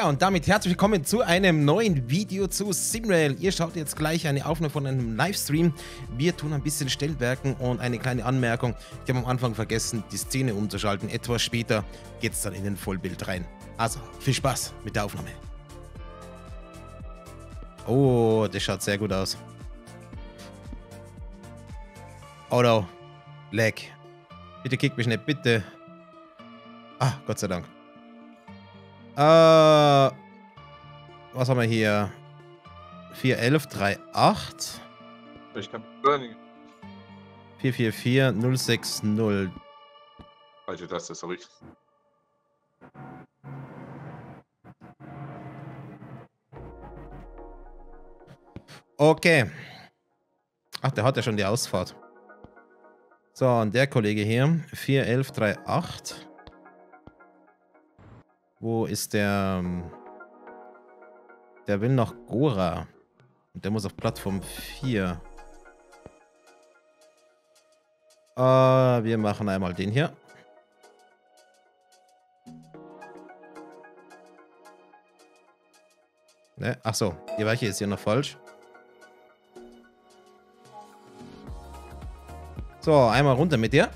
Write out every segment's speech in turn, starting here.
Ja, und damit herzlich willkommen zu einem neuen Video zu Simrail. Ihr schaut jetzt gleich eine Aufnahme von einem Livestream. Wir tun ein bisschen Stellwerken und eine kleine Anmerkung. Ich habe am Anfang vergessen, die Szene umzuschalten. Etwas später geht es dann in den Vollbild rein. Also, viel Spaß mit der Aufnahme. Oh, das schaut sehr gut aus. Oh no, lag. Bitte kick mich nicht, bitte. Ah, Gott sei Dank. Was haben wir hier? 41138. Ich kann 444060. Also das ist richtig. Okay. Ach, der hat ja schon die Ausfahrt. So, und der Kollege hier 41138. Wo ist der? Der will nach Góra. Und der muss auf Plattform 4. Wir machen einmal den hier. Ne? Achso, die Weiche ist hier noch falsch. So, einmal runter mit dir.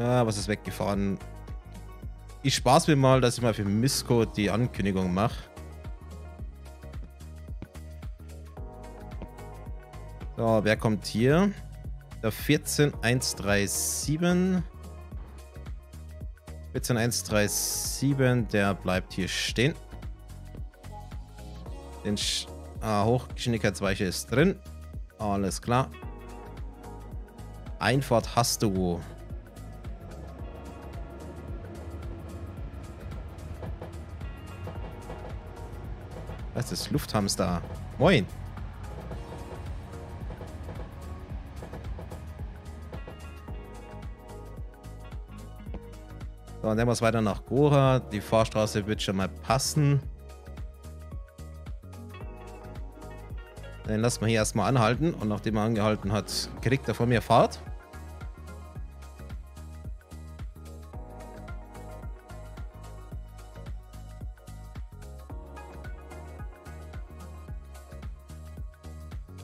Ah, was ist weggefahren? Ich spaß mir mal, dass ich mal für Myszków die Ankündigung mache. So, wer kommt hier? Der 14137. 14137, der bleibt hier stehen. Hochgeschwindigkeitsweiche ist drin. Alles klar. Einfahrt hast du. Das ist Lufthamster. Moin. So, dann nehmen wir es weiter nach Góra. Die Fahrstraße wird schon mal passen. Dann lassen wir hier erstmal anhalten. Und nachdem er angehalten hat, kriegt er von mir Fahrt.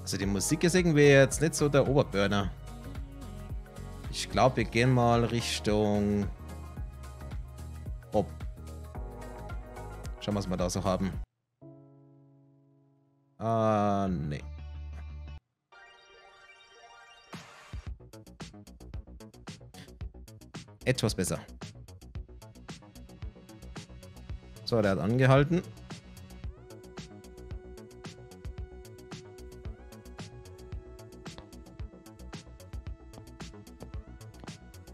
Also die Musik ist irgendwie jetzt nicht so der Oberburner. Ich glaube, wir gehen mal Richtung Bob. Schauen wir, was wir da so haben. Nee. Etwas besser. So, der hat angehalten.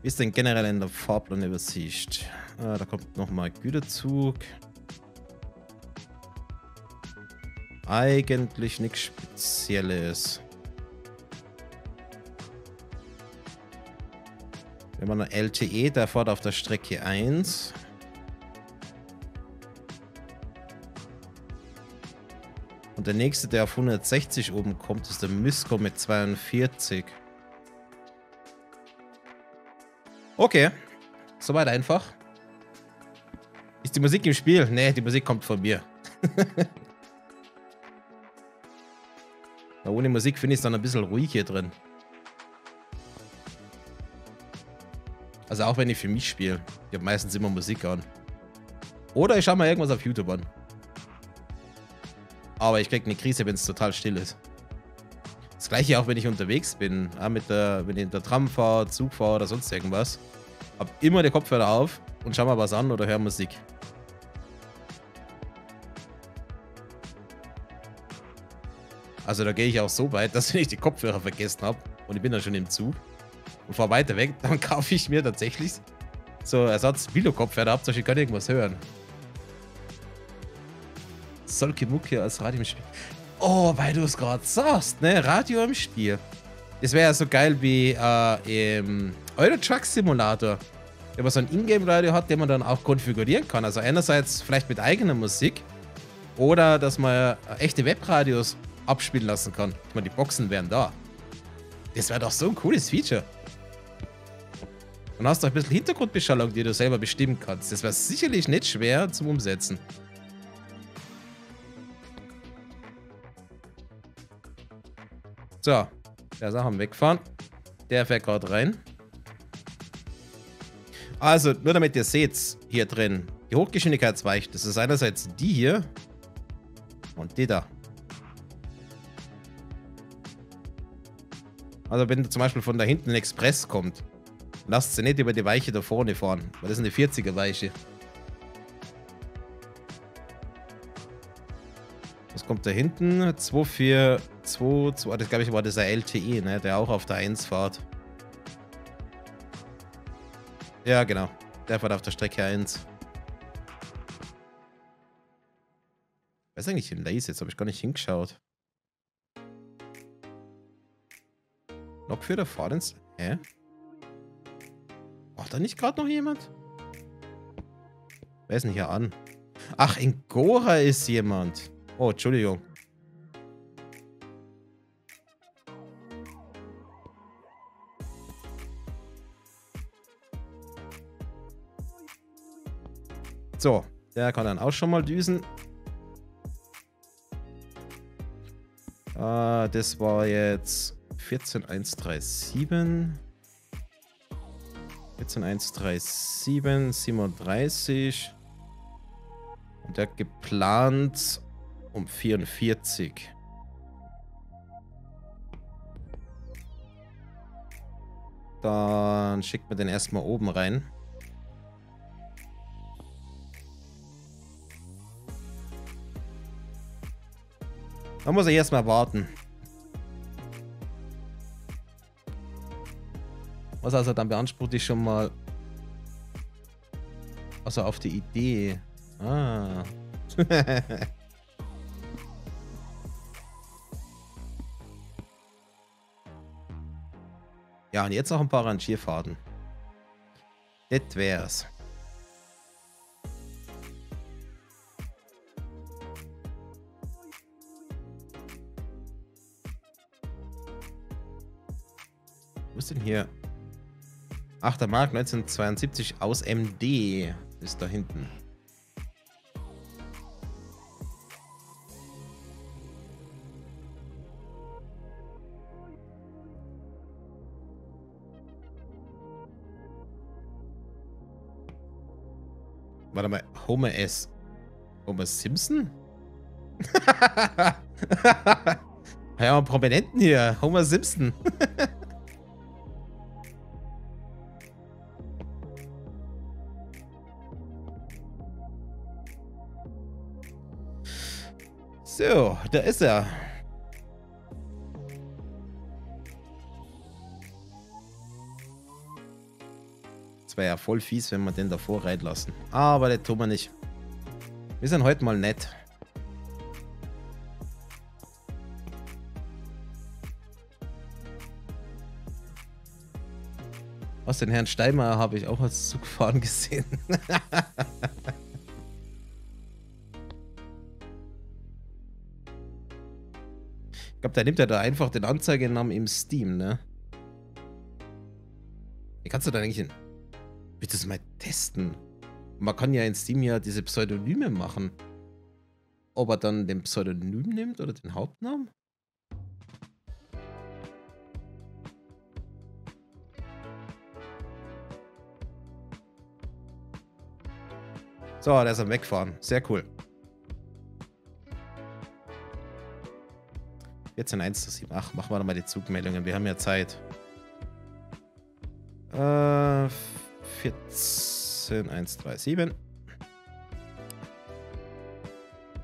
Wie ist denn generell in der Fahrplanübersicht? Da kommt nochmal Güterzug. Eigentlich nichts Spezielles. Wenn man eine LTE, der fährt auf der Strecke 1. Und der nächste, der auf 160 oben kommt, ist der Myszków mit 42. Okay, soweit einfach. Ist die Musik im Spiel? Ne, die Musik kommt von mir. Ohne Musik finde ich es dann ein bisschen ruhig hier drin. Also auch wenn ich für mich spiele. Ich habe meistens immer Musik an. Oder ich schaue mal irgendwas auf YouTube an. Aber ich kriege eine Krise, wenn es total still ist. Das gleiche auch, wenn ich unterwegs bin, ja, wenn ich in der Tram fahre, Zug fahre oder sonst irgendwas. Hab immer die Kopfhörer auf und schau mal was an oder höre Musik. Also da gehe ich auch so weit, dass wenn ich die Kopfhörer vergessen habe und ich bin dann schon im Zug und fahre weiter weg, dann kaufe ich mir tatsächlich so Ersatz-Bilo-Kopfhörer ab, so ich kann irgendwas hören. Solche Mucke als Radio im Spiel. Oh, weil du es gerade sagst, ne? Radio im Spiel. Das wäre ja so geil wie im Euro Truck Simulator. Wenn man so ein Ingame-Radio hat, den man dann auch konfigurieren kann. Also einerseits vielleicht mit eigener Musik oder dass man echte Webradios abspielen lassen kann. Ich meine, die Boxen wären da. Das wäre doch so ein cooles Feature. Dann hast du auch ein bisschen Hintergrundbeschallung, die du selber bestimmen kannst. Das wäre sicherlich nicht schwer zum Umsetzen. So, der Sachen wegfahren. Der fährt gerade rein. Also, nur damit ihr seht, hier drin, die Hochgeschwindigkeitsweiche, das ist einerseits die hier und die da. Also, wenn zum Beispiel von da hinten ein Express kommt, lasst sie nicht über die Weiche da vorne fahren, weil das ist eine 40er Weiche. Was kommt da hinten? 242, das glaube ich war dieser LTE, ne? Der auch auf der 1 fährt. Ja, genau. Der fährt auf der Strecke 1. Was ist eigentlich hier Lays jetzt? Habe ich gar nicht hingeschaut. Noch für der Fahrdienst? Hä? Macht da nicht gerade noch jemand? Wer ist denn hier an? Ach, in Góra ist jemand. Oh, Entschuldigung. So, der kann dann auch schon mal düsen. Das war jetzt 14137. 14137, 37. Und der geplant um 44. Dann schickt man den erstmal oben rein. Da muss ich erstmal warten. Was also, dann beansprucht ich schon mal. Also auf die Idee. Ah. Ja, und jetzt noch ein paar Rangierfahrten. Das wär's. Denn hier 8. Mark 1972 aus MD ist da hinten. Warte mal, Homer S. Homer Simpson? Ja, einen Prominenten hier, Homer Simpson. So, da ist er. Das wäre ja voll fies, wenn wir den davor reinlassen. Aber das tun wir nicht. Wir sind heute mal nett. Aus den Herrn Steinmeier habe ich auch als Zugfahren gesehen. Ich glaube, der nimmt ja da einfach den Anzeigenamen im Steam, ne? Wie kannst du da eigentlich hin? Willst du das mal testen? Man kann ja in Steam ja diese Pseudonyme machen. Ob er dann den Pseudonym nimmt oder den Hauptnamen? So, der ist am Wegfahren. Sehr cool. 14178, machen wir doch mal die Zugmeldungen, wir haben ja Zeit. 14137. Bin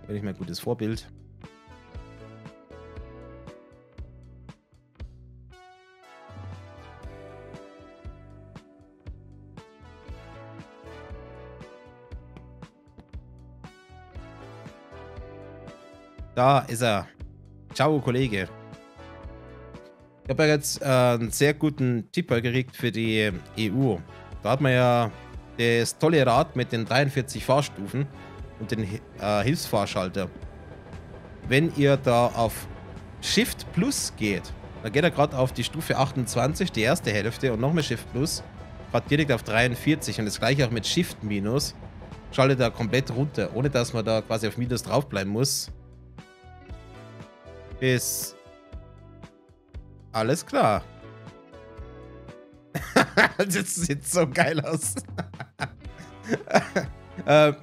ich mein gutes Vorbild. Da ist er. Ciao, Kollege. Ich habe ja jetzt einen sehr guten Tipp gekriegt für die EU. Da hat man ja das tolle Rad mit den 43 Fahrstufen und den Hilfsfahrschalter. Wenn ihr da auf Shift Plus geht. Da geht er gerade auf die Stufe 28, die erste Hälfte, und nochmal Shift Plus. Gerade direkt auf 43 und das gleiche auch mit Shift Minus. Schaltet er komplett runter, ohne dass man da quasi auf Minus draufbleiben muss. Ist alles klar. Das sieht so geil aus.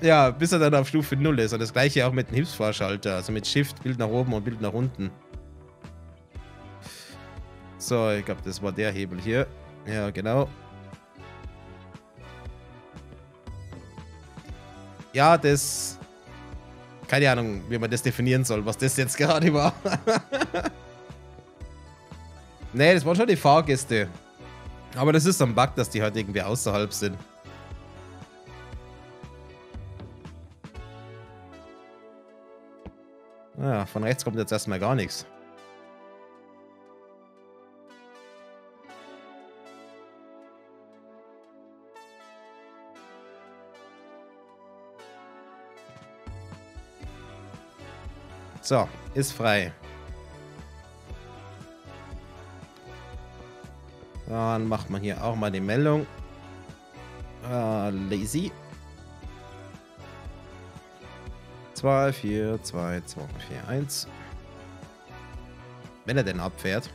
Ja, bis er dann auf Stufe 0 ist. Und das gleiche auch mit dem Hilfsfahrschalter. Also mit Shift, Bild nach oben und Bild nach unten. So, ich glaube, das war der Hebel hier. Ja, genau. Ja, das... Keine Ahnung, wie man das definieren soll, was das jetzt gerade war. Nee, das waren schon die Fahrgäste. Aber das ist so ein Bug, dass die halt irgendwie außerhalb sind. Ja, von rechts kommt jetzt erstmal gar nichts. So, ist frei. Dann macht man hier auch mal die Meldung. Lazy. 2, 4, 2, 2, 4, 1. Wenn er denn abfährt.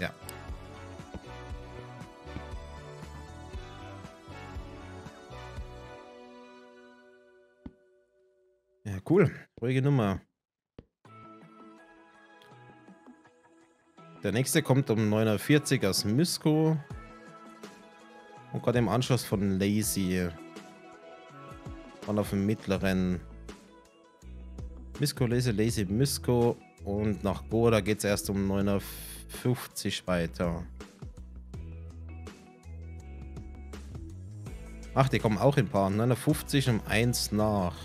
Ja. Ja, cool. Ruhige Nummer. Der nächste kommt um 9:40 aus Myszków und gerade im Anschluss von Lazy und auf dem mittleren Myszków, Lazy, Myszków und nach Góra geht es erst um 9:50 weiter. Ach, die kommen auch in Paar, 9:50 um 1 nach.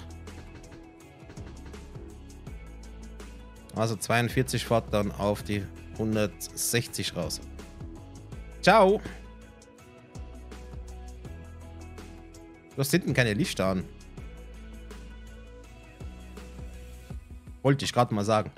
Also 42 fährt dann auf die 160 raus. Ciao! Du hast hinten keine Lichter an. Wollte ich gerade mal sagen.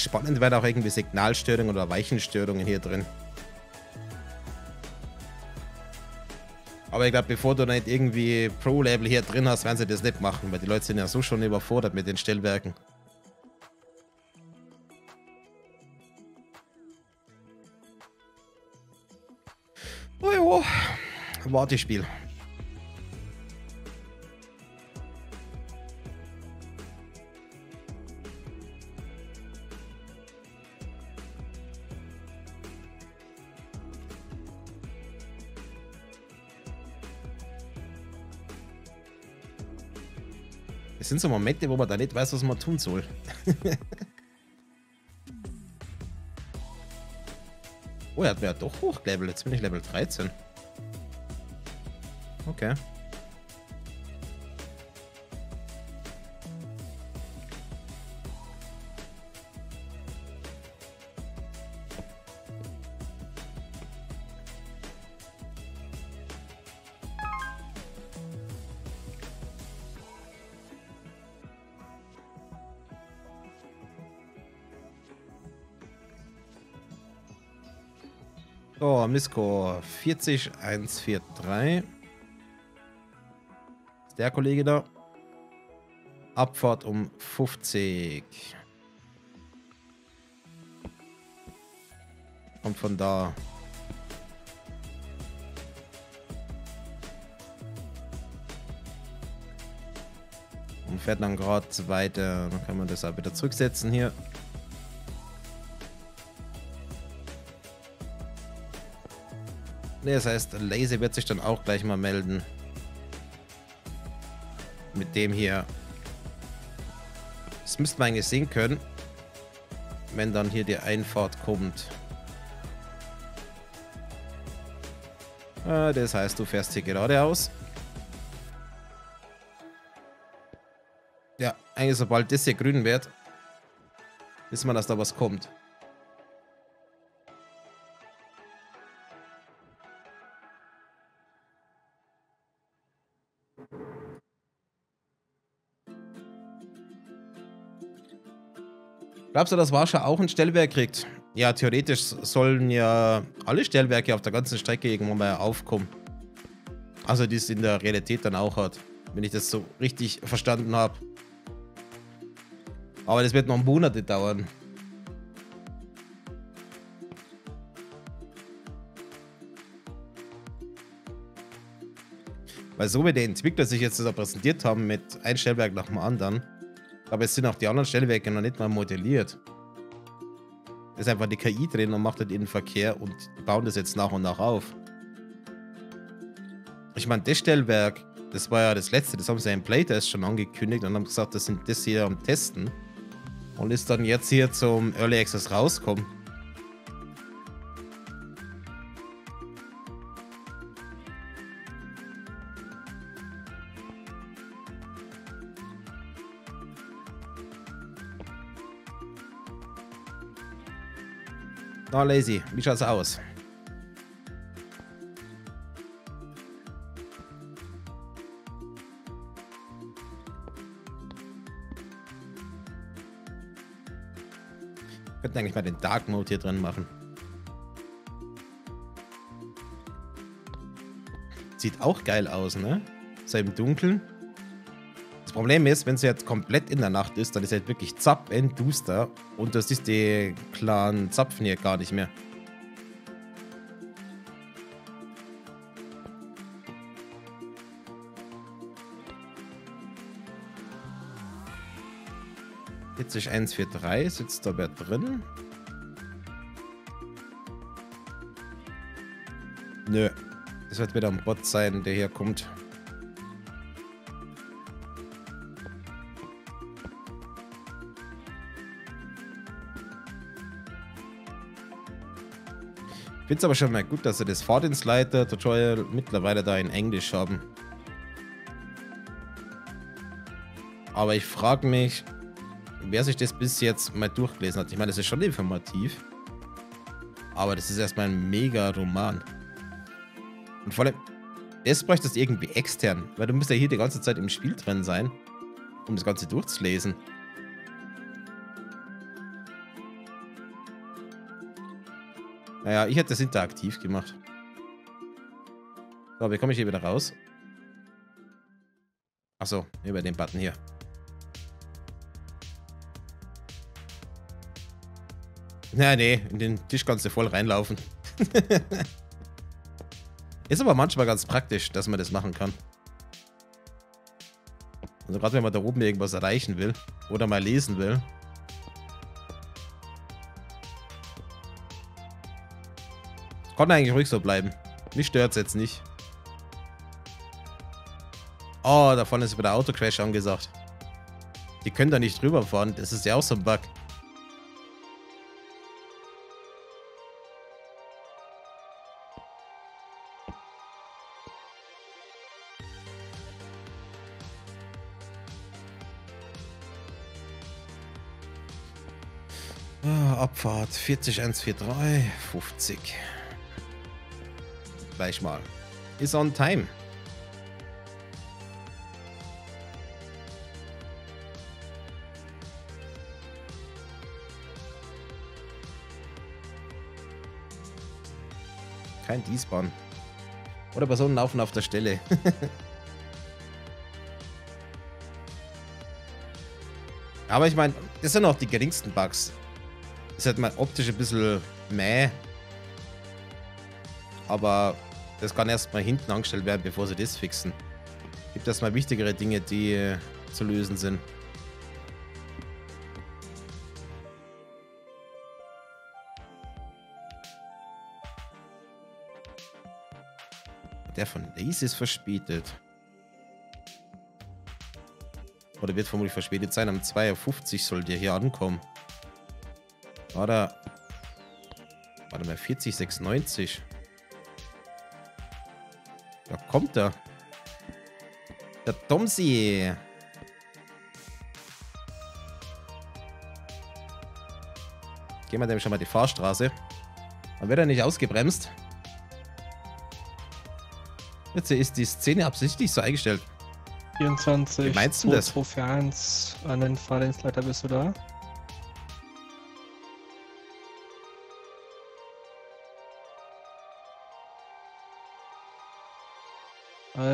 Spannend wäre auch irgendwie Signalstörungen oder Weichenstörungen hier drin. Aber ich glaube, bevor du nicht irgendwie Pro-Label hier drin hast, werden sie das nicht machen, weil die Leute sind ja so schon überfordert mit den Stellwerken. Oh jo, Wartespiel. Das sind so Momente, wo man da nicht weiß, was man tun soll. Oh, er hat mir ja doch hochgelevelt. Jetzt bin ich Level 13. Okay. So, Myszków 40143. Ist der Kollege da? Abfahrt um 50. Kommt von da. Und fährt dann gerade weiter. Dann kann man das auch wieder zurücksetzen hier. Das heißt, Lazy wird sich dann auch gleich mal melden. Mit dem hier. Das müsste man eigentlich sehen können. wenn dann hier die Einfahrt kommt. Das heißt, du fährst hier geradeaus. Ja, eigentlich sobald das hier grün wird, wissen wir, dass da was kommt. Glaubst du, dass Warschau auch ein Stellwerk kriegt? Ja, theoretisch sollen ja alle Stellwerke auf der ganzen Strecke irgendwann mal aufkommen. Also die es in der Realität dann auch hat, wenn ich das so richtig verstanden habe. Aber das wird noch Monate dauern. Weil so wie die Entwickler sich jetzt das präsentiert haben mit einem Stellwerk nach dem anderen, aber es sind auch die anderen Stellwerke noch nicht mal modelliert. Es ist einfach die KI drin und macht halt den Verkehr und bauen das jetzt nach und nach auf. Ich meine, das Stellwerk, das war ja das letzte, das haben sie ja im Playtest schon angekündigt und haben gesagt, das sind das hier am Testen. Und ist dann jetzt hier zum Early Access rauskommen. Na, Lazy, wie schaut's aus? Wir könnten eigentlich mal den Dark Mode hier drin machen. Sieht auch geil aus, ne? So im Dunkeln. Das Problem ist, wenn es jetzt komplett in der Nacht ist, dann ist es halt wirklich zappenduster und das ist die klaren Zapfen hier gar nicht mehr. Jetzt ist 143, sitzt da wer drin? Nö, das wird wieder ein Bot sein, der hier kommt. Ich finde es aber schon mal gut, dass sie das Fahrdienstleiter-Tutorial mittlerweile da in Englisch haben. Aber ich frage mich, wer sich das bis jetzt mal durchgelesen hat. Ich meine, das ist schon informativ. Aber das ist erstmal ein mega Roman. Und vor allem, das bräuchte das irgendwie extern. Weil du musst ja hier die ganze Zeit im Spiel drin sein, um das Ganze durchzulesen. Naja, ich hätte das interaktiv gemacht. So, wie komme ich hier wieder raus? Achso, über den Button hier. Na, nee, in den Tisch kannst du voll reinlaufen. Ist aber manchmal ganz praktisch, dass man das machen kann. Also gerade wenn man da oben irgendwas erreichen will oder mal lesen will. Kann eigentlich ruhig so bleiben. Mich stört es jetzt nicht. Oh, da vorne ist wieder Autocrash angesagt. Die können da nicht drüber fahren. Das ist ja auch so ein Bug. Ah, Abfahrt 40, 143, 50. Gleich mal. Ist on time. Kein Diesbahn. Oder Personen laufen auf der Stelle. Aber ich meine, das sind auch die geringsten Bugs. Das ist halt mal optisch ein bisschen mäh. Aber das kann erstmal hinten angestellt werden, bevor sie das fixen. Gibt erstmal wichtigere Dinge, die zu lösen sind. Der von Lazy ist verspätet. Oder wird vermutlich verspätet sein. Am 2:50 soll der hier ankommen. Warte mal, 40, 96. Da kommt er. Der Tomsi. Gehen wir nämlich schon mal die Fahrstraße. Dann wird er nicht ausgebremst. Jetzt ist die Szene absichtlich so eingestellt. 24. Wie meinst du das? 241 an den Fahrdienstleiter, bist du da?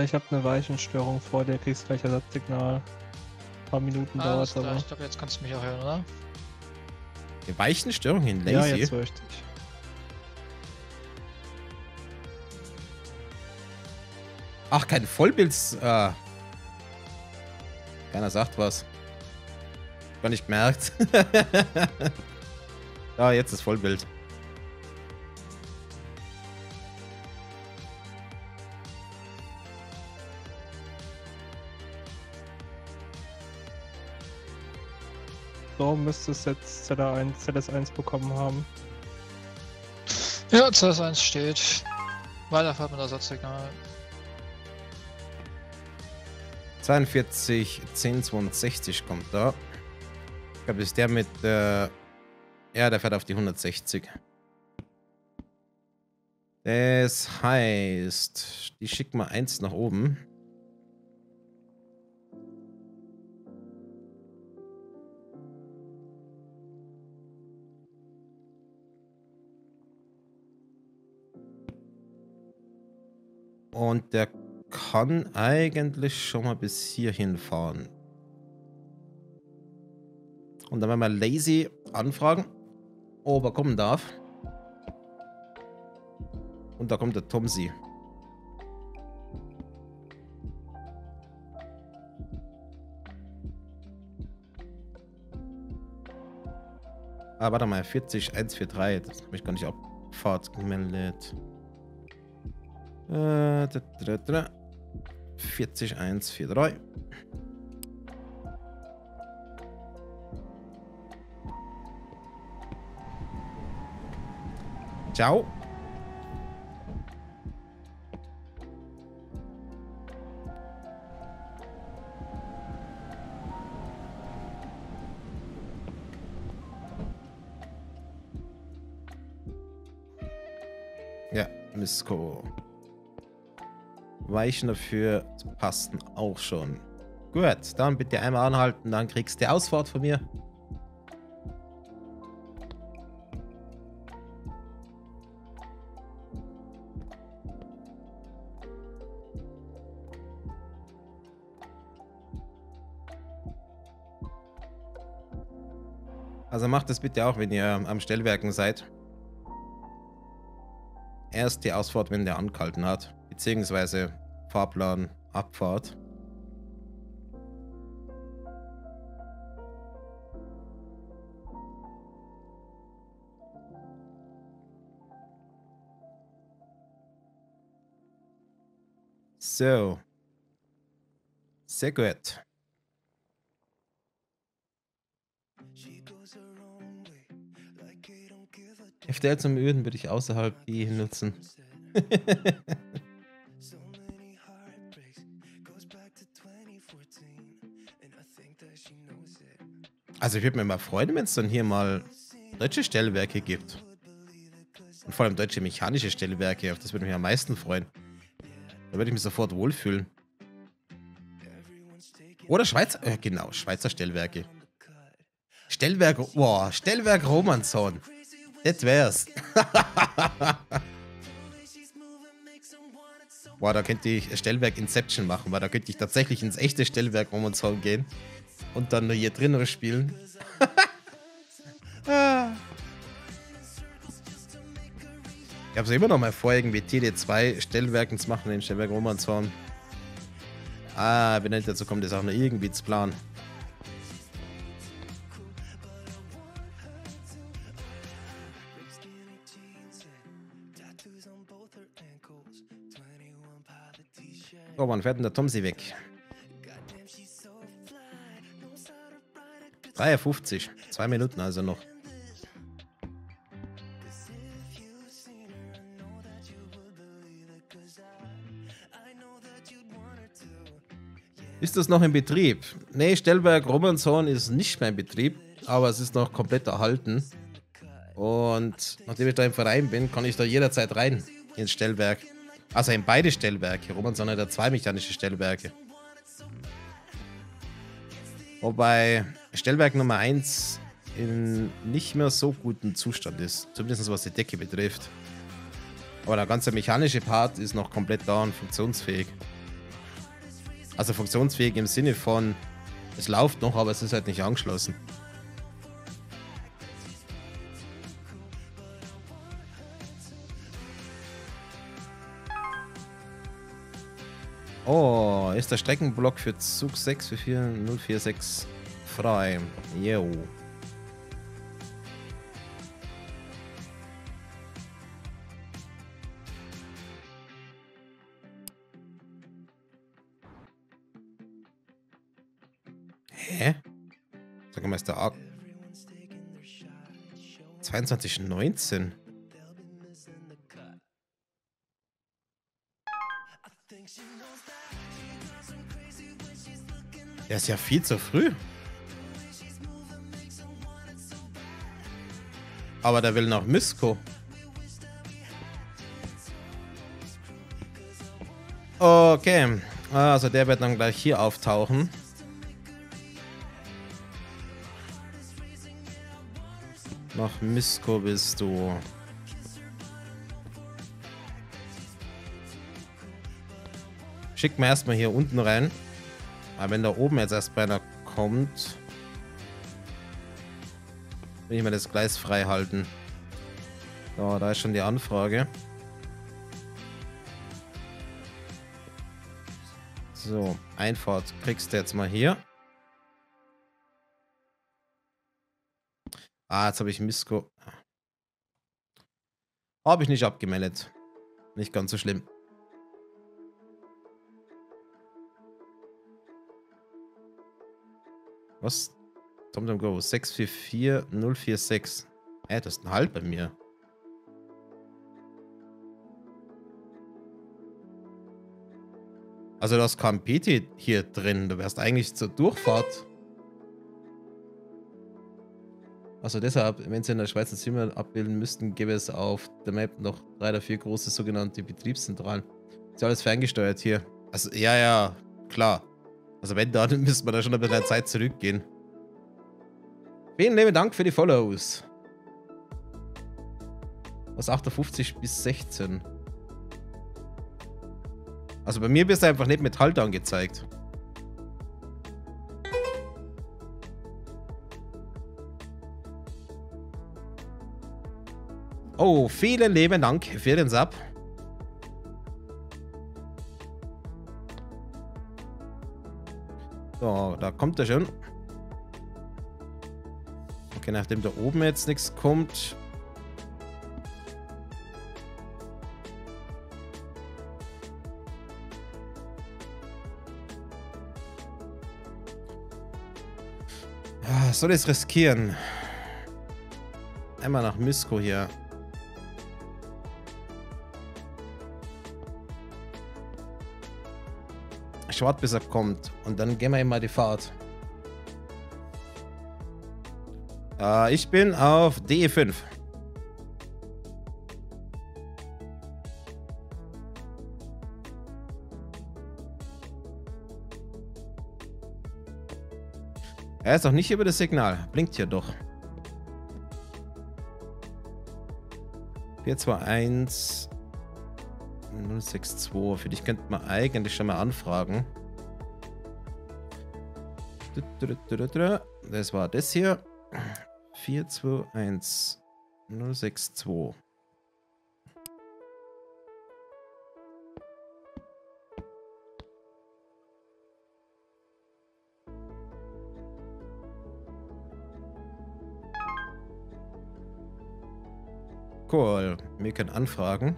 Ich habe eine Weichenstörung vor dir, kriegst gleich Ersatzsignal. Ein paar Minuten dauert es aber. Ich glaube, jetzt kannst du mich auch hören, oder? Eine Weichenstörung in Lazy? Ja, jetzt höre ich dich. Ach, kein Vollbilds. Keiner sagt was. Gar nicht gemerkt. Ja, jetzt ist Vollbild. So müsste es jetzt ZS1 bekommen haben. Ja, ZS1 steht. Weiterfahrt mit Ersatzsignal. 42, 1062 kommt da. Ich glaube, ist der mit. Ja, der fährt auf die 160. Das heißt, die schicken wir 1 nach oben. Und der kann eigentlich schon mal bis hierhin fahren. Und dann werden wir Lazy anfragen, ob er kommen darf. Und da kommt der Tomsi. Ah, warte mal, 40, 143. Das habe ich gar nicht auf Fahrt gemeldet. 40, 1, 4, 3. Ciao. Ja, Myszko. Weichen dafür passen auch schon. Gut, dann bitte einmal anhalten, dann kriegst du die Ausfahrt von mir. Also macht das bitte auch, wenn ihr am Stellwerken seid. Erst die Ausfahrt, wenn der angehalten hat. Beziehungsweise Fahrplan, Abfahrt. So. Sehr gut. FDL zum Öden würde ich außerhalb die nutzen. Also ich würde mir mal freuen, wenn es dann hier mal deutsche Stellwerke gibt. Und vor allem deutsche mechanische Stellwerke, auf das würde mich am meisten freuen. Da würde ich mich sofort wohlfühlen. Oder Schweizer, genau, Schweizer Stellwerke. Stellwerk, boah, Stellwerk Romanzon. Das wär's. Boah, da könnte ich Stellwerk Inception machen, weil da könnte ich tatsächlich ins echte Stellwerk Romanzon gehen. Und dann nur hier drin spielen. Ah. Ich habe es immer noch mal vor, irgendwie TD2 Stellwerken zu machen, den Stellwerk Romanzon. Ah, wenn er nicht dazu kommt, ist auch nur irgendwie zu planen. Oh, wann fährt denn der Tomsi weg? 53, 2 Minuten also noch. Ist das noch in Betrieb? Ne, Stellwerk Romanzon ist nicht mehr in Betrieb, aber es ist noch komplett erhalten. Und nachdem ich da im Verein bin, kann ich da jederzeit rein ins Stellwerk. Also in beide Stellwerke. Romanzon hat ja zwei mechanische Stellwerke. Wobei Stellwerk Nummer 1 in nicht mehr so gutem Zustand ist. Zumindest was die Decke betrifft. Aber der ganze mechanische Part ist noch komplett da und funktionsfähig. Also funktionsfähig im Sinne von, es läuft noch, aber es ist halt nicht angeschlossen. Oh, ist der Streckenblock für Zug 6 für 4046 frei. Jo. Hä? Sag mal, ist der Arg... 22:19. Der ist ja viel zu früh. Aber der will nach Myszków. Okay. Also der wird dann gleich hier auftauchen. Nach Myszków bist du. Schick mir erstmal hier unten rein. Aber wenn da oben jetzt erst einer kommt, will ich mir das Gleis frei halten. So, da ist schon die Anfrage. So, Einfahrt kriegst du jetzt mal hier. Ah, jetzt habe ich Myszków. Habe ich nicht abgemeldet. Nicht ganz so schlimm. Was? Tom Tom Go. 644046. Das ist ein Halt bei mir. Also, du hast kein PT hier drin. Du wärst eigentlich zur Durchfahrt. Also deshalb, wenn Sie in der Schweiz ein Simrail abbilden müssten, gäbe es auf der Map noch 3 oder 4 große sogenannte Betriebszentralen. Ist ja alles ferngesteuert hier. Also, ja, klar. Also wenn, dann müssen wir da schon ein bisschen Zeit zurückgehen. Vielen lieben Dank für die Follows. Was 58 bis 16. Also bei mir bist du einfach nicht mit Halt angezeigt. Oh, vielen lieben Dank für den Sub. So, da kommt er schon. Okay, nachdem da oben jetzt nichts kommt. Soll ich es riskieren? Einmal nach Myszków hier. Ich warte, bis er kommt und dann gehen wir ihm mal die Fahrt. Ich bin auf DE5. Er ist noch nicht über das Signal. Blinkt hier doch. 421. 062. Für dich könnte man eigentlich schon mal anfragen. Das war das hier. 421 062. Cool. Wir können anfragen.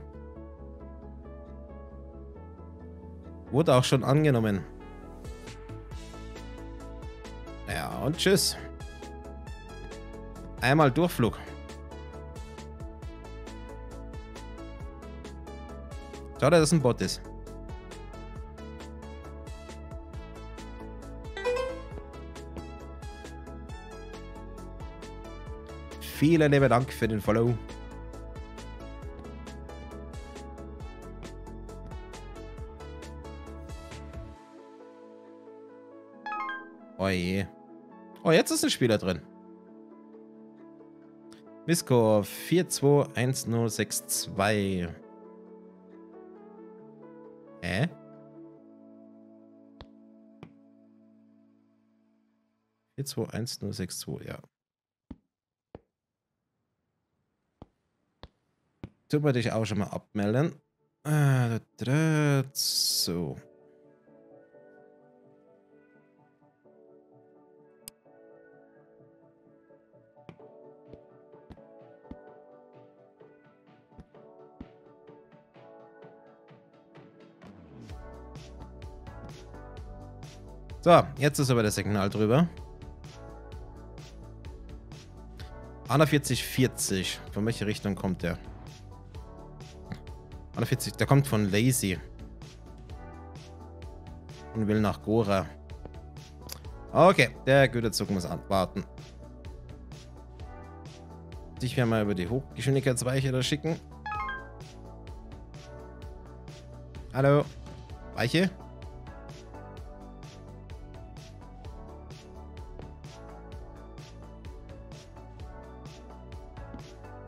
Wurde auch schon angenommen. Ja, und tschüss. Einmal Durchflug. Schade, dass ein Bot ist. Vielen lieben Dank für den Follow. Oh je. Oh, jetzt ist ein Spieler drin. Myszków 421062. Hä? 421062, ja. Tut mir dich auch schon mal abmelden. So. So, jetzt ist aber das Signal drüber. 4140. Von welcher Richtung kommt der? 41, der kommt von Lazy. Und will nach Góra. Okay, der Güterzug muss abwarten. Dich werden wir über die Hochgeschwindigkeitsweiche da schicken. Hallo. Weiche?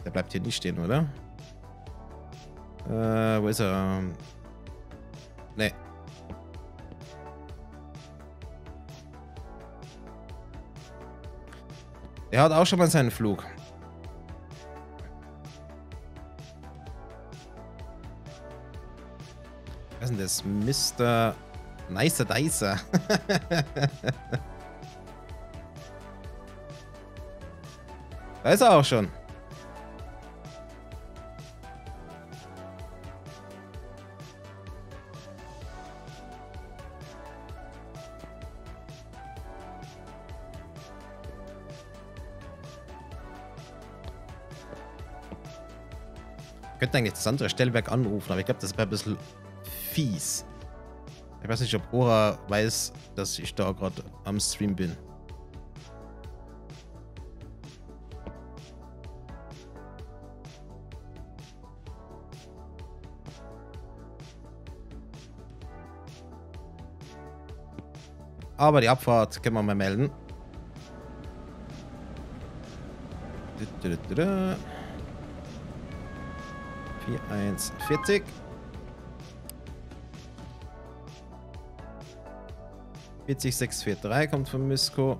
Der bleibt hier nicht stehen, oder? Wo ist er? Ne. Der hat auch schon mal seinen Flug. Was ist denn das? Mr. Nicer Dicer. Da ist er auch schon. Ich könnte eigentlich das andere Stellwerk anrufen, aber ich glaube, das wäre ein bisschen fies. Ich weiß nicht, ob Ora weiß, dass ich da gerade am Stream bin. Aber die Abfahrt können wir mal melden. Du, du, du, du. 4140. kommt von Myszków.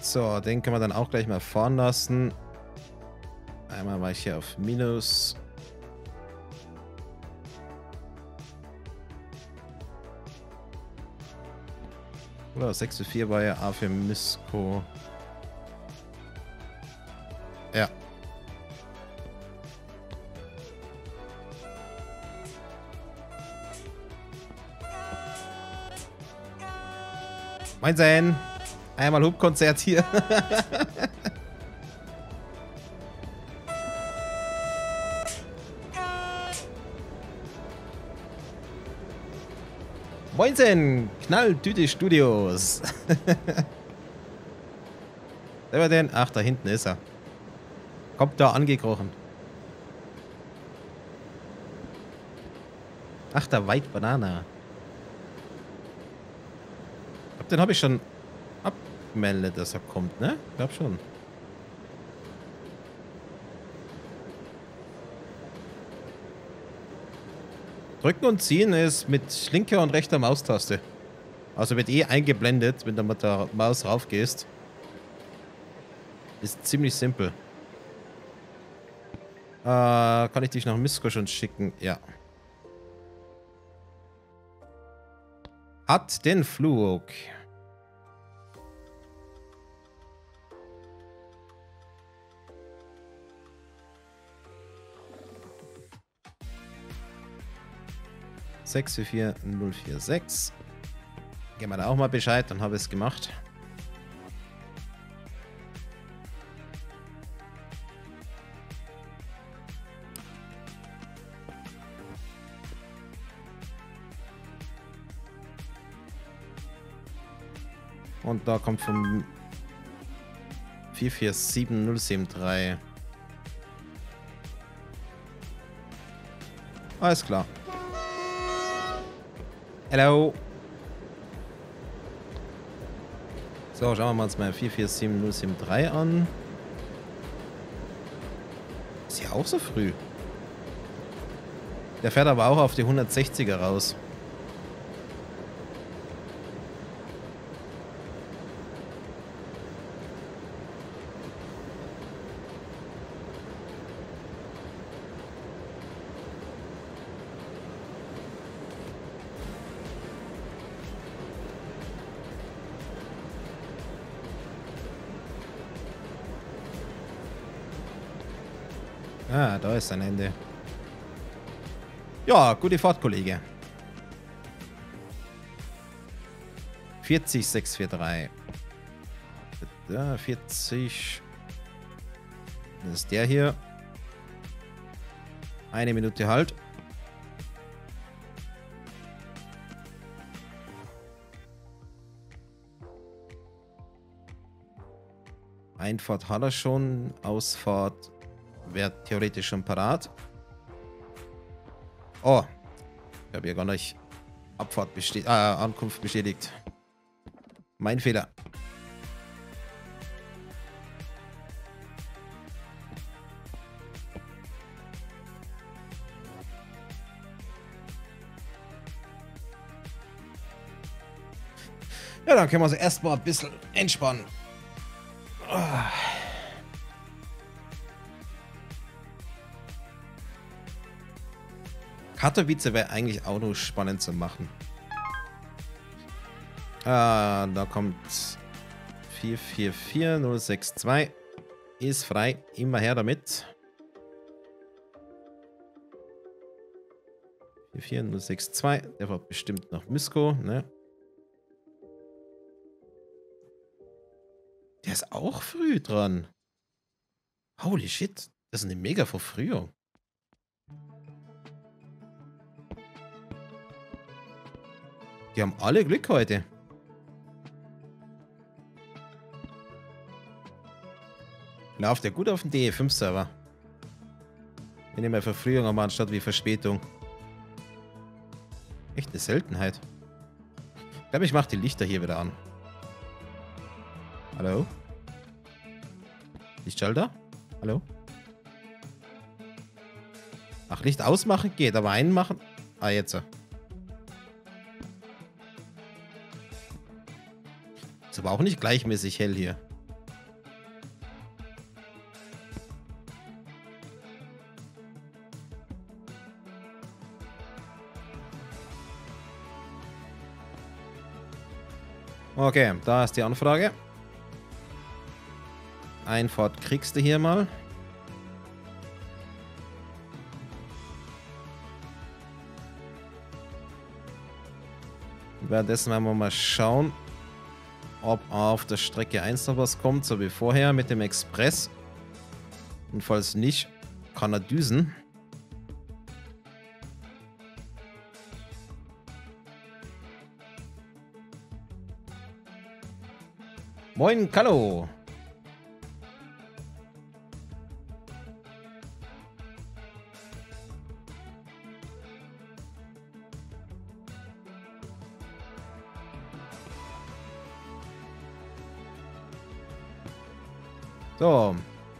So, den können wir dann auch gleich mal fahren lassen. Einmal war ich hier auf Minus. Oder 6 für 4 war ja A für Myszków. Ja. Moin sein! Einmal Hubkonzert hier. Moinsen, Knalltüte Studios. Wer war denn? Ach, da hinten ist er. Kommt da angekrochen. Ach, der White Banana. Ich glaube, den habe ich schon abgemeldet, dass er kommt, ne? Ich glaube schon. Drücken und ziehen ist mit linker und rechter Maustaste. Also wird eh eingeblendet, wenn du mit der Maus raufgehst. Ist ziemlich simpel. Kann ich dich nach Myszków schon schicken? Ja. Hat den Flug. Geben wir da auch mal Bescheid, dann habe ich es gemacht. Und da kommt vom 447073. Alles klar. Hello. So, schauen wir mal uns mal 447073 an. Ist ja auch so früh. Der fährt aber auch auf die 160er raus. Ah, da ist ein Ende. Ja, gute Fahrt, Kollege. 40643. 40. Das ist der hier. Eine Minute Halt. Einfahrt hat er schon. Ausfahrt wäre theoretisch schon parat. Oh, ich habe ja gar nicht Abfahrt bestätigt, Ankunft bestätigt. Mein Fehler. Ja, dann können wir uns erstmal ein bisschen entspannen. Oh. Katowice wäre eigentlich auch nur spannend zu machen. Ah, da kommt 444062. Ist frei. Immer her damit. 44062. Der war bestimmt nach Myszków, ne? Der ist auch früh dran. Holy shit. Das ist eine mega Verfrühung. Die haben alle Glück heute. Lauft ja gut auf dem DE5-Server. Wir nehmen ja Verfrühung am anstatt wie Verspätung. Echt eine Seltenheit. Ich glaube, ich mache die Lichter hier wieder an. Hallo? Lichtschalter? Hallo? Ach, Licht ausmachen geht, aber einmachen. Ah, jetzt so. Ist aber auch nicht gleichmäßig hell hier. Okay, da ist die Anfrage. Einfahrt kriegst du hier mal. Währenddessen werden wir mal schauen, ob auf der Strecke 1 noch was kommt, so wie vorher mit dem Express. Und falls nicht, kann er düsen. Moin, Kallo! So,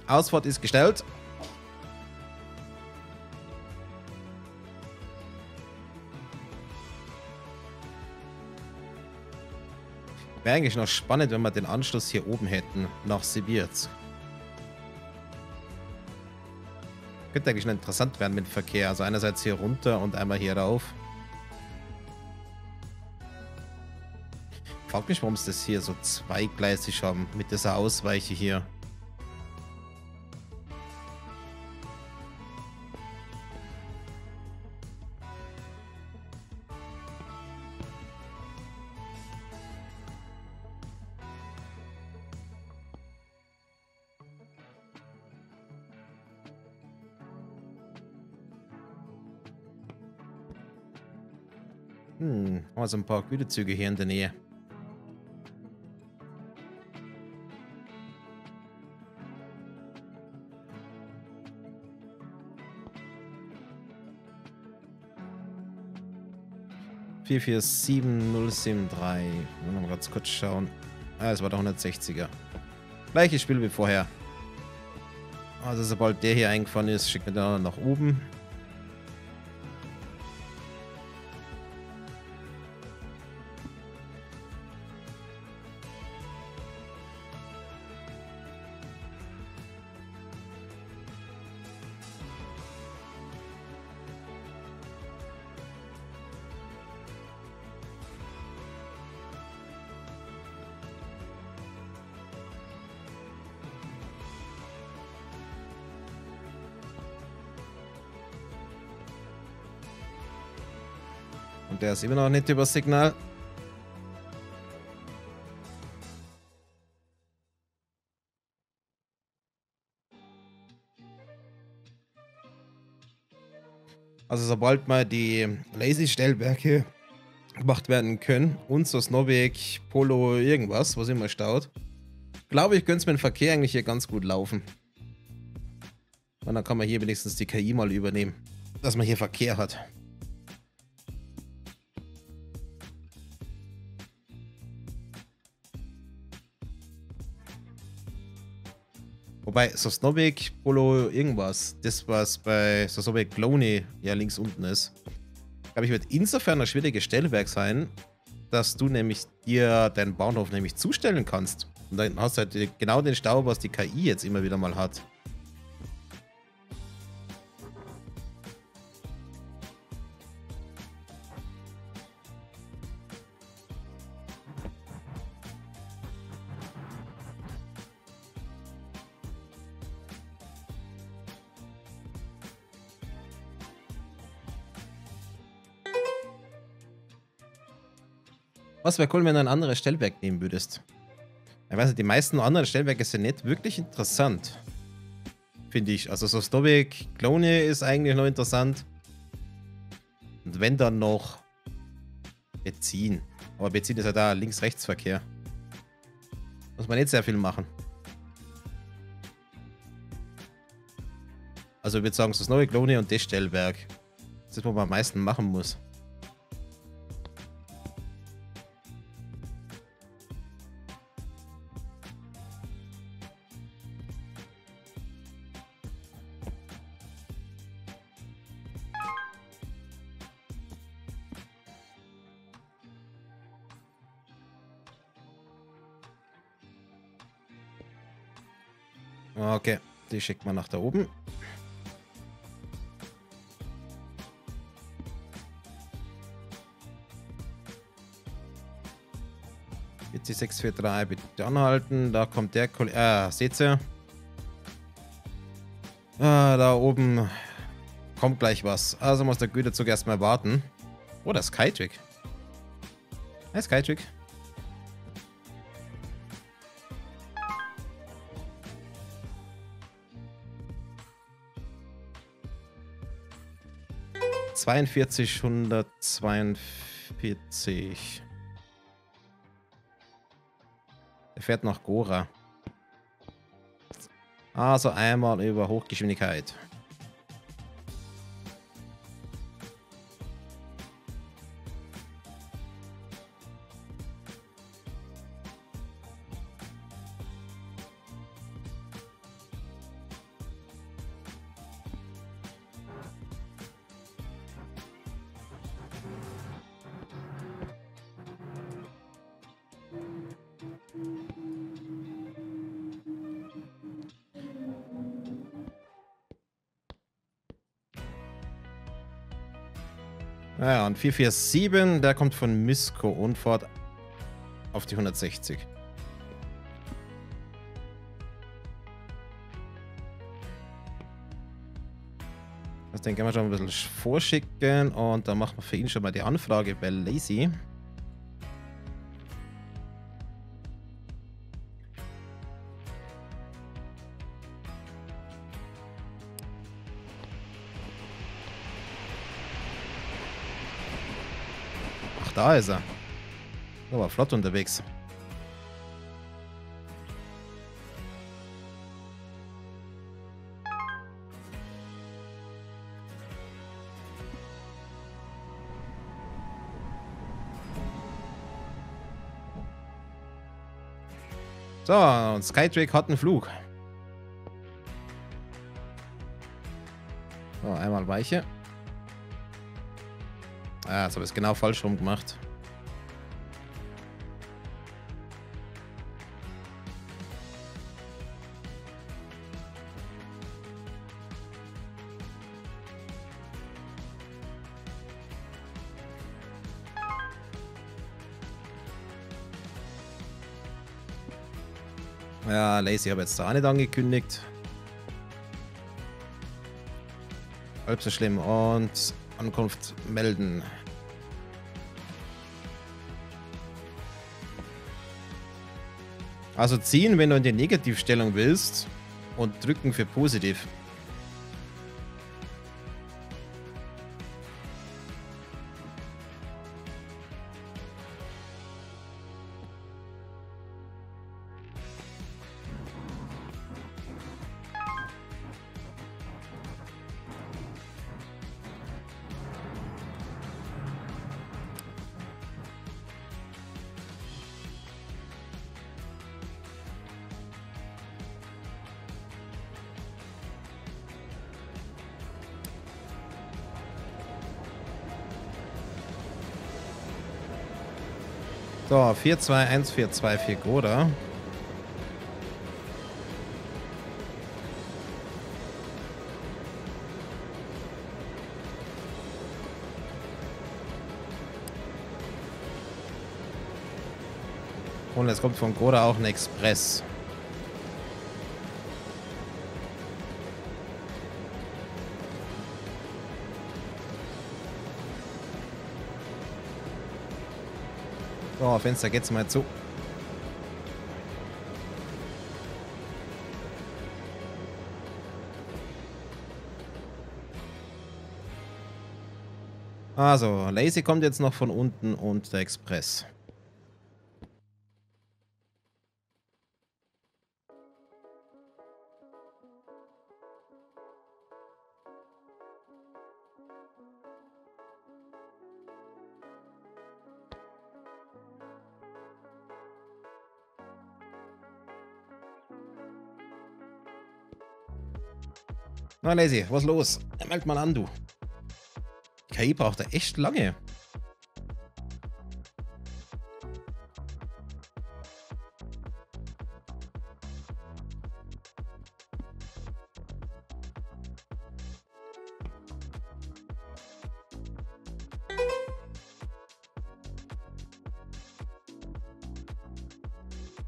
Ausfahrt ist gestellt. Wäre eigentlich noch spannend, wenn wir den Anschluss hier oben hätten, nach Sibirz. Könnte eigentlich noch interessant werden mit dem Verkehr. Also einerseits hier runter und einmal hier rauf. Frag mich, warum es das hier so zweigleisig haben, mit dieser Ausweiche hier. Haben wir so ein paar Güterzüge hier in der Nähe. 447073. Wollen wir mal ganz kurz schauen. Ah, es war der 160er. Gleiches Spiel wie vorher. Also sobald der hier eingefahren ist, schickt man den anderen nach oben. Der ist immer noch nicht über Signal. Also sobald mal die Lazy-Stellwerke gemacht werden können und so Sosnowiec, Polo, irgendwas, was immer staut, glaube ich, könnte es mit dem Verkehr eigentlich hier ganz gut laufen. Und dann kann man hier wenigstens die KI mal übernehmen, dass man hier Verkehr hat. Wobei Sosnowiec, Polo, irgendwas, das was bei Sosnowiec Glony ja links unten ist, glaube ich, wird insofern ein schwieriges Stellwerk sein, dass du nämlich dir deinen Bahnhof nämlich zustellen kannst. Und dann hast du halt genau den Stau, was die KI jetzt immer wieder mal hat. Was wäre cool, wenn du ein anderes Stellwerk nehmen würdest? Ich weiß nicht, die meisten anderen Stellwerke sind nicht wirklich interessant. Finde ich. Also Sosnowiec Glony ist eigentlich noch interessant. Und wenn dann noch Będzin. Aber Będzin ist ja da Links-Rechts-Verkehr. Muss man nicht sehr viel machen. Also ich würde sagen Sosnowiec Glony und das Stellwerk. Das ist, wo man am meisten machen muss. Okay, die schickt man nach da oben. Jetzt die 643 bitte anhalten. Da kommt der Kollege. Seht ihr? Da oben kommt gleich was. Also muss der Güterzug erstmal warten. Oh, das Skytrek. Hey, Skytrek. Er fährt nach Góra. Also einmal über Hochgeschwindigkeit. Ja, und 447, der kommt von Myszków und fort auf die 160. Das Ding können wir schon ein bisschen vorschicken und dann machen wir für ihn schon mal die Anfrage bei Lazy. Da ist er. Da war flott unterwegs. So, und Skytrek hat einen Flug. So, einmal Weiche. Ah, jetzt habe ich es genau falsch rum gemacht. Ja, Lazy habe jetzt da auch nicht angekündigt. Halb so schlimm. Und Ankunft melden. Also ziehen, wenn du in die Negativstellung willst, und drücken für positiv. So, 4-2-1-4-2-4 Góra. Und es kommt von Góra auch ein Express. Oh, Fenster geht's mal zu. Also, Lazy kommt jetzt noch von unten und der Express. Na Lazy, was los? Meld mal an, du. KI braucht da echt lange.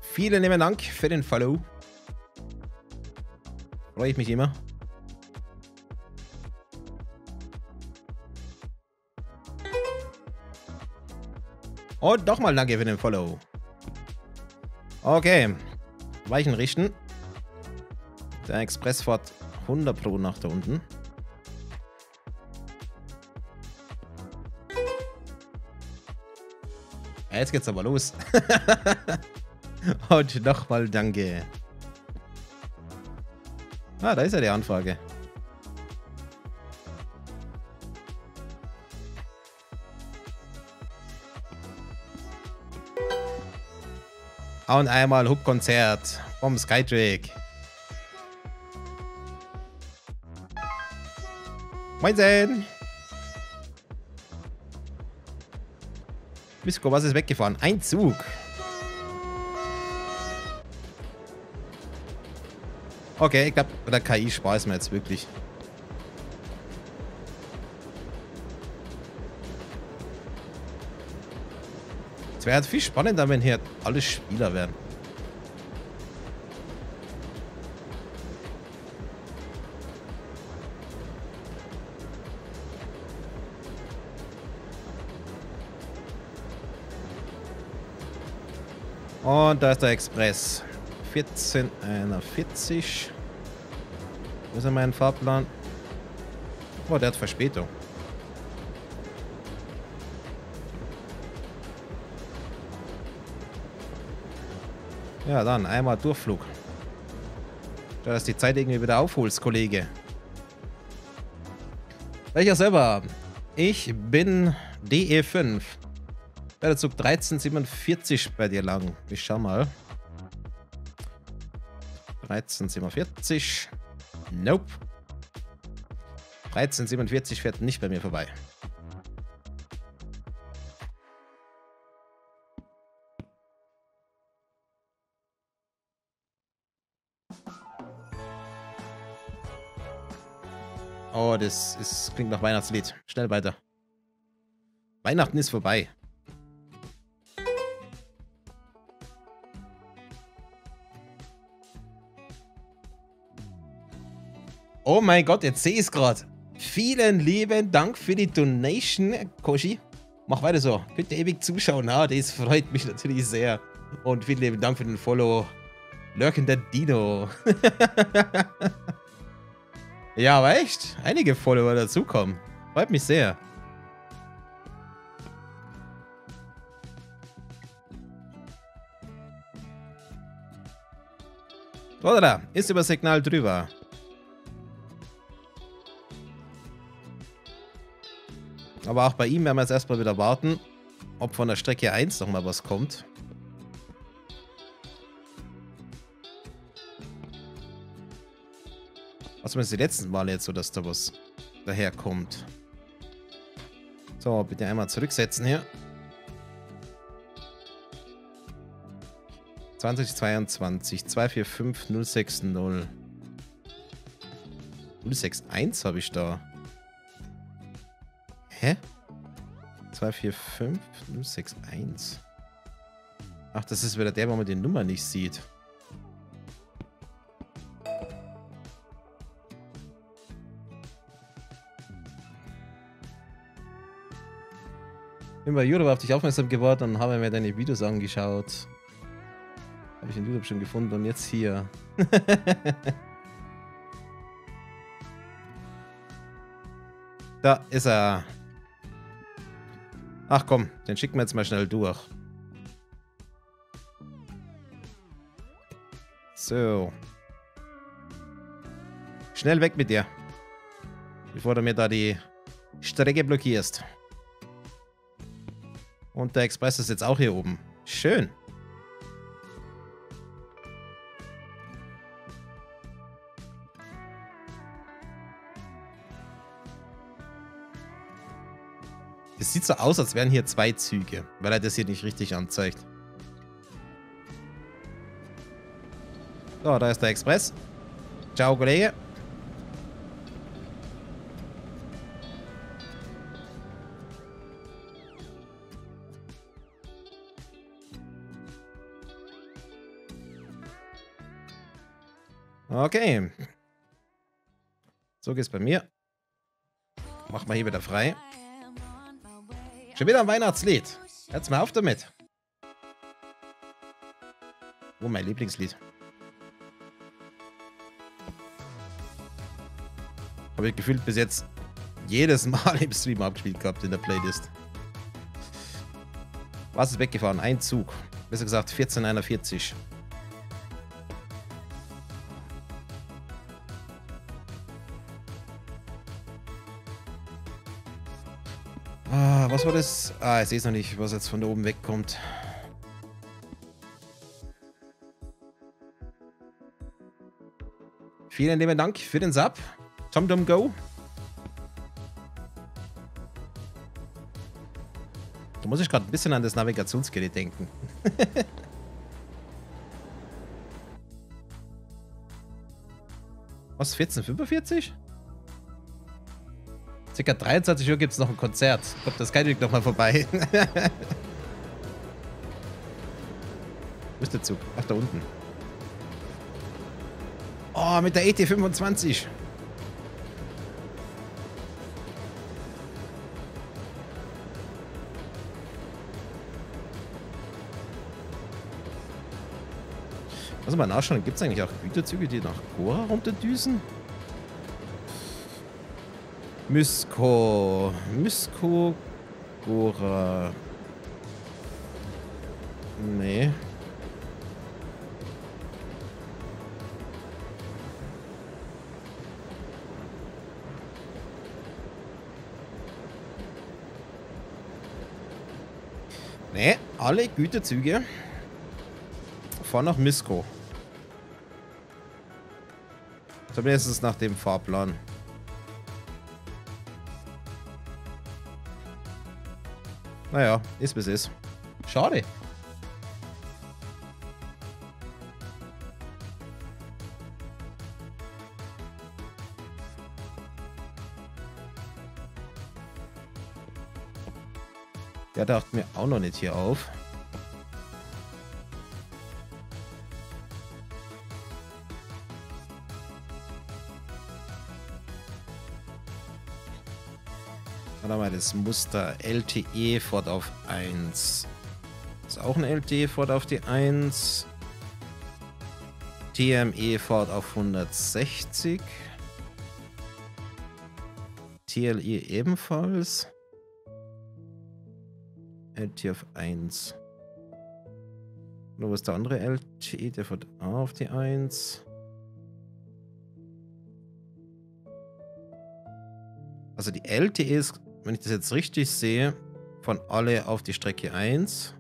Vielen lieben Dank für den Follow. Freue ich mich immer. Und nochmal danke für den Follow. Okay. Weichen richten. Der Express fährt 100 Pro nach da unten. Ja, jetzt geht's aber los. Und nochmal danke. Ah, da ist ja die Anfrage. Und einmal Hubkonzert vom Skytrek. Moin sehen! Myszko, was ist weggefahren? Ein Zug! Okay, ich glaube, bei der KI spare ich mir jetzt wirklich. Es wäre halt viel spannender, wenn hier alle Spieler wären. Und da ist der Express. 14:41. Wo ist denn mein Fahrplan? Oh, der hat Verspätung. Ja, dann einmal Durchflug. Da, dass die Zeit irgendwie wieder aufholst, Kollege. Welcher selber? Ich bin DE5. Der Zug 1347 bei dir lang. Ich schau mal. 1347. Nope. 1347 fährt nicht bei mir vorbei. Oh, das klingt nach Weihnachtslied. Schnell weiter. Weihnachten ist vorbei. Oh mein Gott, jetzt sehe ich es gerade. Vielen lieben Dank für die Donation, Koshi. Mach weiter so. Könnt ihr ewig zuschauen. Ah, das freut mich natürlich sehr. Und vielen lieben Dank für den Follow. Lurkender Dino. Ja, aber echt. Einige Follower dazukommen. Freut mich sehr. Oder da. Ist über Signal drüber. Aber auch bei ihm werden wir jetzt erstmal wieder warten, ob von der Strecke 1 nochmal was kommt. Was zumindest die letzten Male jetzt so, dass da was daherkommt. So, bitte einmal zurücksetzen hier. 2022 245 060. 061 habe ich da. Hä? 245 061. Ach, das ist wieder der, wo man die Nummer nicht sieht. Ich bin bei Juro auf dich aufmerksam geworden und habe mir deine Videos angeschaut. Habe ich in YouTube schon gefunden und jetzt hier. Da ist er. Ach komm, den schicken wir jetzt mal schnell durch. So. Schnell weg mit dir. Bevor du mir da die Strecke blockierst. Und der Express ist jetzt auch hier oben. Schön. Es sieht so aus, als wären hier zwei Züge, weil er das hier nicht richtig anzeigt. So, da ist der Express. Ciao, Kollege. Okay. So geht's bei mir. Mach mal hier wieder frei. Schon wieder ein Weihnachtslied. Hört's mal auf damit. Oh, mein Lieblingslied. Habe ich gefühlt bis jetzt jedes Mal im Stream abgespielt gehabt in der Playlist. Was ist weggefahren? Ein Zug. Besser gesagt 1441. Was war das? Ah, ich sehe es noch nicht, was jetzt von da oben wegkommt. Vielen lieben Dank für den Sub. Tom Tom Go. Da muss ich gerade ein bisschen an das Navigationsgerät denken. Was, 1445? Circa 23 Uhr gibt es noch ein Konzert. Ich glaube, das Skytrek nochmal vorbei. Wo ist der Zug? Ach, da unten. Oh, mit der ET25. Muss mal nachschauen, gibt es eigentlich auch Güterzüge, die nach Góra runterdüsen? Myszków, Góra. Nee. Nee, alle Güterzüge fahren nach Myszków. Zumindest nach dem Fahrplan. Naja, ist bis ist. Schade. Der taucht mir auch noch nicht hier auf. Dann haben wir das Muster LTE fort auf 1. Ist auch ein LTE fort auf die 1. TME fort auf 160. TLE ebenfalls. LTE auf 1. Oder wo ist der andere LTE? Der fährt A auf die 1. Also die LTE ist, wenn ich das jetzt richtig sehe, von alle auf die Strecke 1.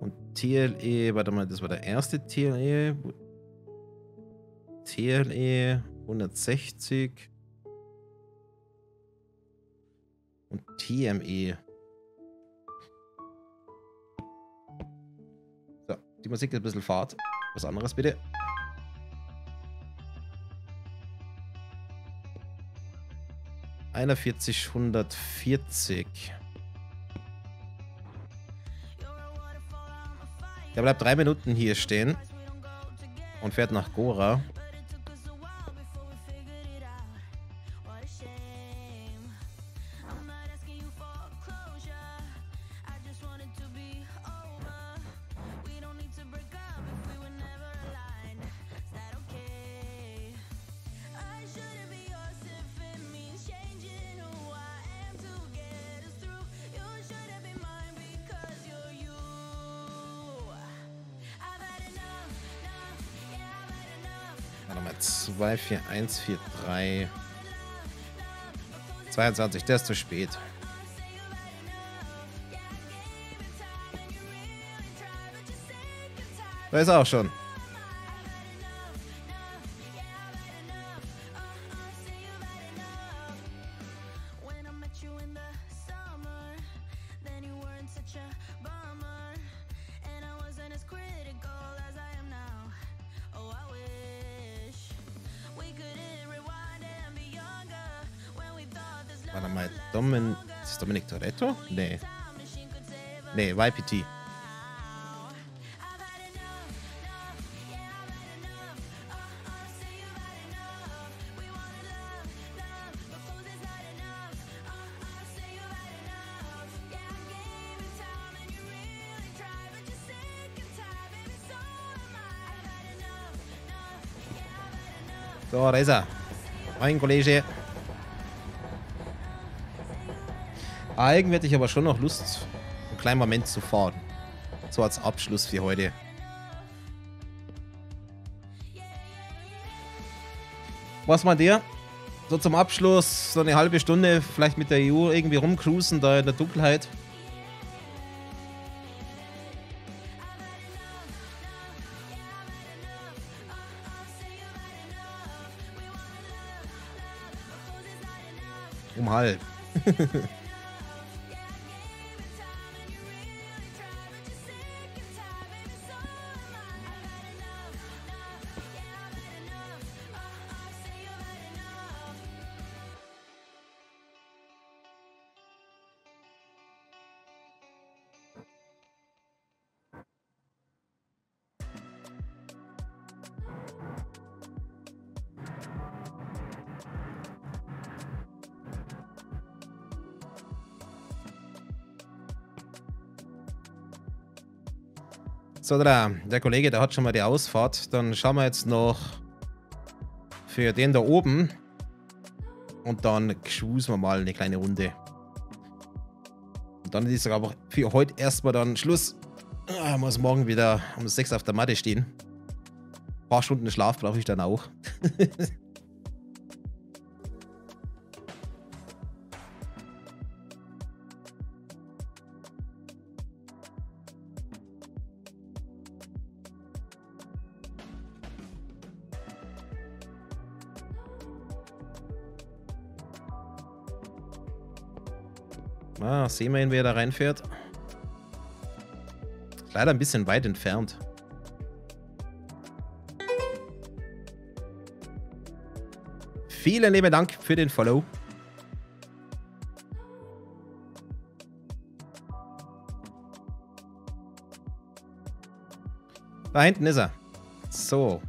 Und TLE, warte mal, das war der erste TLE. TLE 160. Und TME. So, die Musik ist ein bisschen fad. Was anderes bitte. /41, 140. Der bleibt 3 Minuten hier stehen und fährt nach Góra. Nochmal 24143 22, der ist zu spät. Da ist er auch schon. Warte mal, ist das Dominic Toretto? Nee. Nee, YPT. So, da ist er. Mein Kollege. Eigentlich hätte ich aber schon noch Lust, einen kleinen Moment zu fahren. So als Abschluss für heute. Was meint ihr? So zum Abschluss, so eine halbe Stunde vielleicht mit der EU irgendwie rumcruisen, da in der Dunkelheit. Um halb. So, der Kollege, der hat schon mal die Ausfahrt. Dann schauen wir jetzt noch für den da oben. Und dann cruisen wir mal eine kleine Runde. Und dann ist aber für heute erstmal dann Schluss. Ich muss morgen wieder um 6 auf der Matte stehen. Ein paar Stunden Schlaf brauche ich dann auch. Ah, sehen wir ihn, wie er da reinfährt. Leider ein bisschen weit entfernt. Vielen lieben Dank für den Follow. Da hinten ist er. So.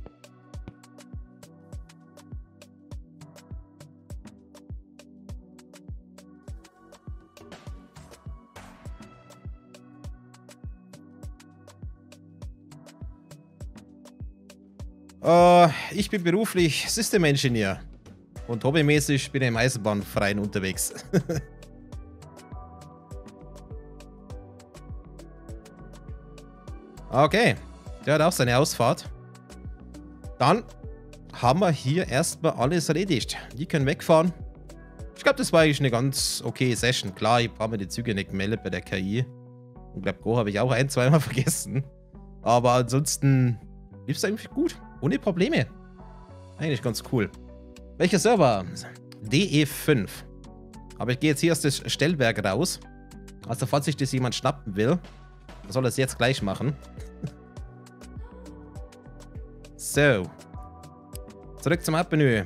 Ich bin beruflich Systemingenieur und hobbymäßig bin ich im Eisenbahnverein unterwegs. Okay, der hat auch seine Ausfahrt. Dann haben wir hier erstmal alles erledigt. Die können wegfahren. Ich glaube, das war eigentlich eine ganz okay Session. Klar, ich habe mir die Züge nicht gemeldet bei der KI. Und glaube, Go habe ich auch ein-, zweimal vergessen. Aber ansonsten lief es eigentlich gut. Ohne Probleme. Eigentlich ganz cool. Welcher Server? DE5. Aber ich gehe jetzt hier aus das Stellwerk raus. Also falls sich das jemand schnappen will, soll er es jetzt gleich machen. So. Zurück zum Hauptmenü.